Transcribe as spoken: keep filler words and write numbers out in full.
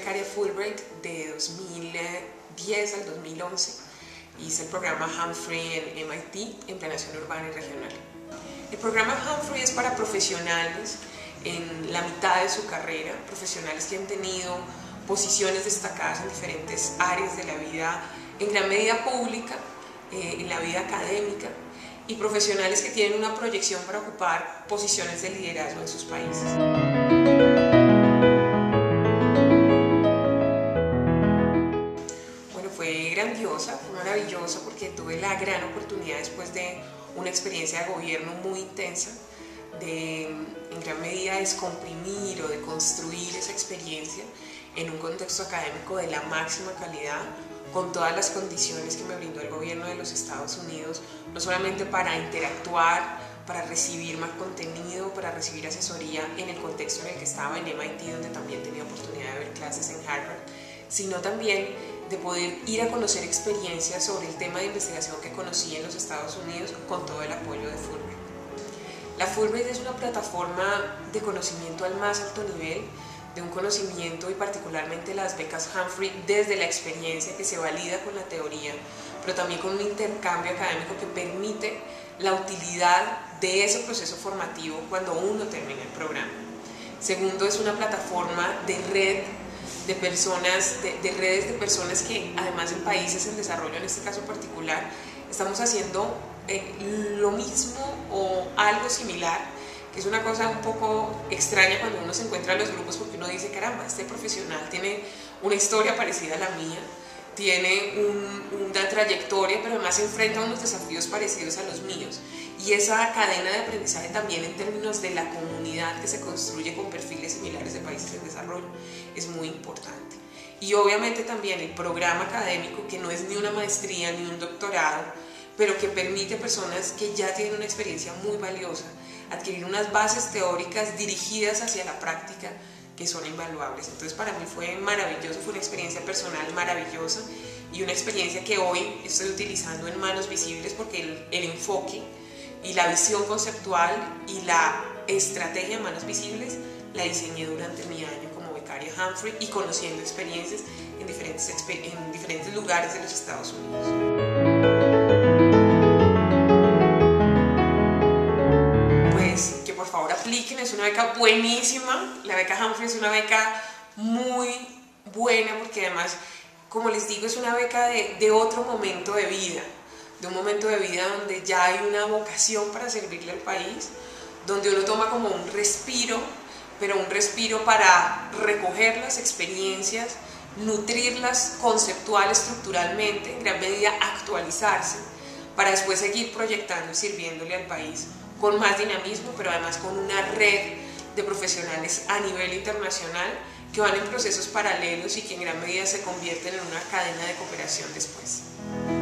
becaria Fulbright de dos mil diez al dos mil once. Hice el programa Humphrey en M I T en Planeación Urbana y Regional. El programa Humphrey es para profesionales en la mitad de su carrera, profesionales que han tenido posiciones destacadas en diferentes áreas de la vida, en gran medida pública, eh, en la vida académica, y profesionales que tienen una proyección para ocupar posiciones de liderazgo en sus países. Bueno, fue grandiosa, fue maravillosa, porque tuve la gran oportunidad, después de una experiencia de gobierno muy intensa, de en gran medida descomprimir o de construir esa experiencia en un contexto académico de la máxima calidad, con todas las condiciones que me brindó el gobierno de los Estados Unidos, no solamente para interactuar, para recibir más contenido, para recibir asesoría en el contexto en el que estaba en M I T, donde también tenía oportunidad de ver clases en Harvard, sino también de poder ir a conocer experiencias sobre el tema de investigación que conocí en los Estados Unidos con todo el apoyo de Fulbright. La Fulbright es una plataforma de conocimiento al más alto nivel, de un conocimiento y particularmente las becas Humphrey desde la experiencia que se valida con la teoría, pero también con un intercambio académico que permite la utilidad de ese proceso formativo cuando uno termina el programa. Segundo, es una plataforma de red de personas, de, de redes de personas que además en países en desarrollo, en este caso particular, estamos haciendo eh, lo mismo o algo similar, que es una cosa un poco extraña cuando uno se encuentra en los grupos, porque uno dice, caramba, este profesional tiene una historia parecida a la mía, tiene un, una trayectoria, pero además se enfrenta a unos desafíos parecidos a los míos. Y esa cadena de aprendizaje también en términos de la comunidad que se construye con perfiles similares de países en desarrollo es muy importante. Y obviamente también el programa académico, que no es ni una maestría ni un doctorado, pero que permite a personas que ya tienen una experiencia muy valiosa adquirir unas bases teóricas dirigidas hacia la práctica que son invaluables. Entonces para mí fue maravilloso, fue una experiencia personal maravillosa y una experiencia que hoy estoy utilizando en Manos Visibles, porque el, el enfoque y la visión conceptual y la estrategia de Manos Visibles la diseñé durante mi año como becaria Humphrey y conociendo experiencias en diferentes, en diferentes lugares de los Estados Unidos. Es una beca buenísima, la beca Humphrey es una beca muy buena porque además, como les digo, es una beca de, de otro momento de vida, de un momento de vida donde ya hay una vocación para servirle al país, donde uno toma como un respiro, pero un respiro para recoger las experiencias, nutrirlas conceptual, estructuralmente, en gran medida actualizarse, para después seguir proyectando y sirviéndole al país con más dinamismo, pero además con una red de profesionales a nivel internacional que van en procesos paralelos y que en gran medida se convierten en una cadena de cooperación después.